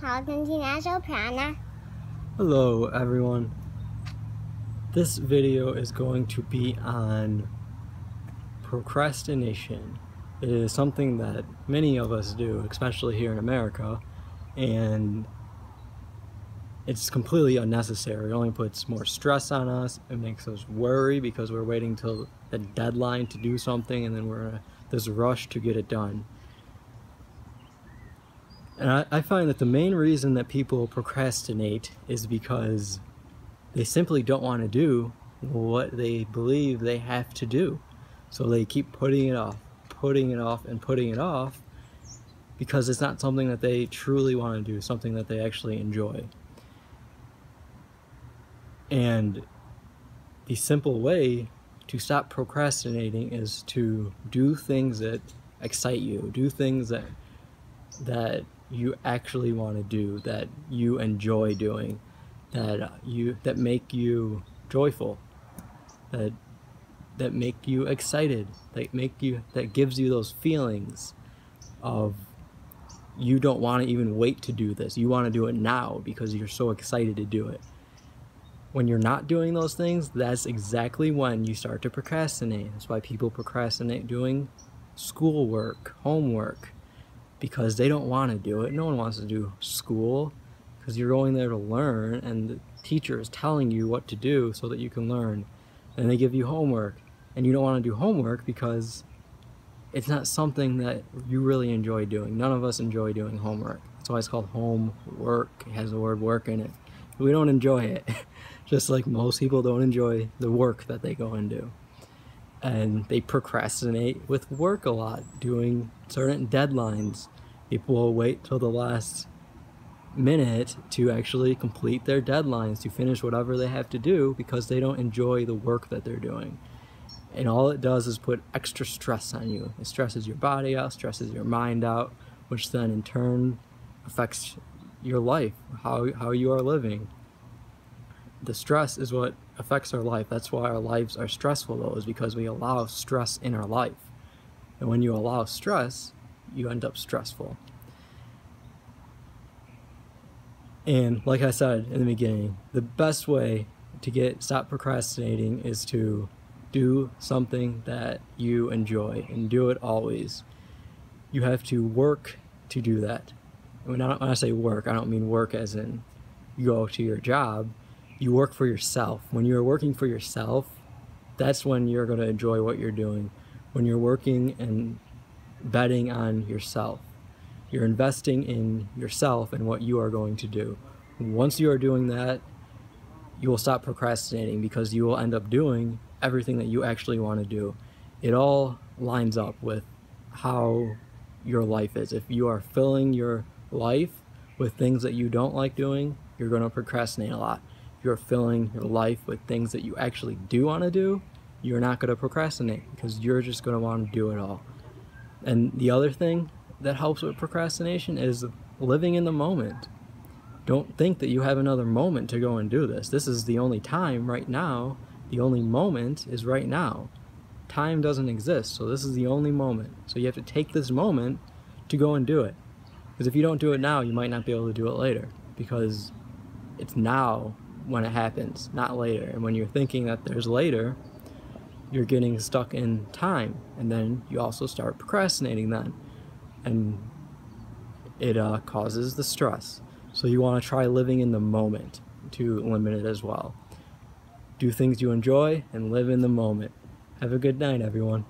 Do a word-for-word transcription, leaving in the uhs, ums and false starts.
Hello everyone. This video is going to be on procrastination. It is something that many of us do, especially here in America, and it's completely unnecessary. It only puts more stress on us. It makes us worry because we're waiting till the deadline to do something, and then we're in this rush to get it done. And I, I find that the main reason that people procrastinate is because they simply don't want to do what they believe they have to do. So they keep putting it off, putting it off, and putting it off because it's not something that they truly want to do, something that they actually enjoy. And the simple way to stop procrastinating is to do things that excite you, do things that that you actually want to do, that you enjoy doing, that you that make you joyful, that that make you excited, that make you that gives you those feelings of you don't want to even wait to do this. You want to do it now because you're so excited to do it. When you're not doing those things, that's exactly when you start to procrastinate. That's why people procrastinate doing schoolwork, homework, because they don't want to do it. No one wants to do school because you're going there to learn, and the teacher is telling you what to do so that you can learn. And they give you homework, and you don't want to do homework because it's not something that you really enjoy doing. None of us enjoy doing homework. That's why it's called homework. It has the word work in it. We don't enjoy it, just like most people don't enjoy the work that they go and do. And they procrastinate with work a lot, doing certain deadlines. People will wait till the last minute to actually complete their deadlines, to finish whatever they have to do, because they don't enjoy the work that they're doing. And all it does is put extra stress on you. It stresses your body out, stresses your mind out, which then in turn affects your life, how, how you are living. The stress is what affects our life. That's why our lives are stressful, though, is because we allow stress in our life. And when you allow stress, you end up stressful. And like I said in the beginning, the best way to get stop procrastinating is to do something that you enjoy, and do it always. You have to work to do that. When I, when I say work, I don't mean work as in you go to your job. You work for yourself. When you're working for yourself, that's when you're going to enjoy what you're doing. When you're working and betting on yourself, you're investing in yourself and what you are going to do. Once you are doing that, you will stop procrastinating because you will end up doing everything that you actually want to do. It all lines up with how your life is. If you are filling your life with things that you don't like doing, you're going to procrastinate a lot. If you're filling your life with things that you actually do want to do, you're not going to procrastinate because you're just going to want to do it all. And the other thing that helps with procrastination is living in the moment. Don't think that you have another moment to go and do this. This is the only time right now. The only moment is right now. Time doesn't exist, so this is the only moment. So you have to take this moment to go and do it. Because if you don't do it now, you might not be able to do it later, because it's now when it happens, not later. And when you're thinking that there's later, you're getting stuck in time, and then you also start procrastinating then, and it uh, causes the stress. So you want to try living in the moment to limit it as well. Do things you enjoy and live in the moment. Have a good night, everyone.